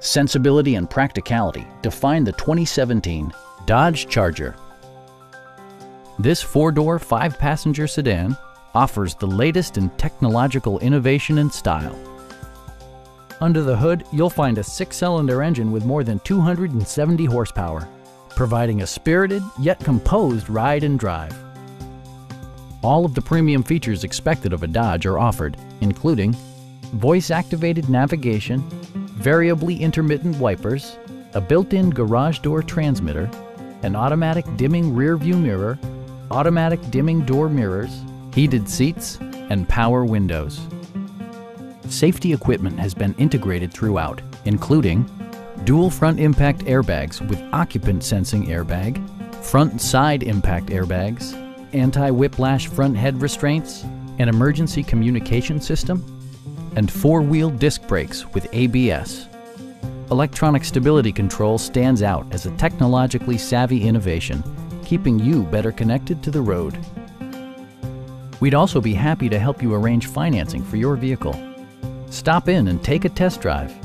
Sensibility and practicality define the 2017 Dodge Charger. This four-door, five-passenger sedan offers the latest in technological innovation and style. Under the hood, you'll find a six-cylinder engine with more than 270 horsepower, providing a spirited yet composed ride and drive. All of the premium features expected of a Dodge are offered, including voice-activated navigation, variably intermittent wipers, a built-in garage door transmitter, an automatic dimming rear-view mirror, automatic dimming door mirrors, heated seats, and power windows. Safety equipment has been integrated throughout, including dual front impact airbags with occupant sensing airbag, front and side impact airbags, anti-whiplash front head restraints, an emergency communication system, and four-wheel disc brakes with ABS. Electronic stability control stands out as a technologically savvy innovation, keeping you better connected to the road. We'd also be happy to help you arrange financing for your vehicle. Stop in and take a test drive.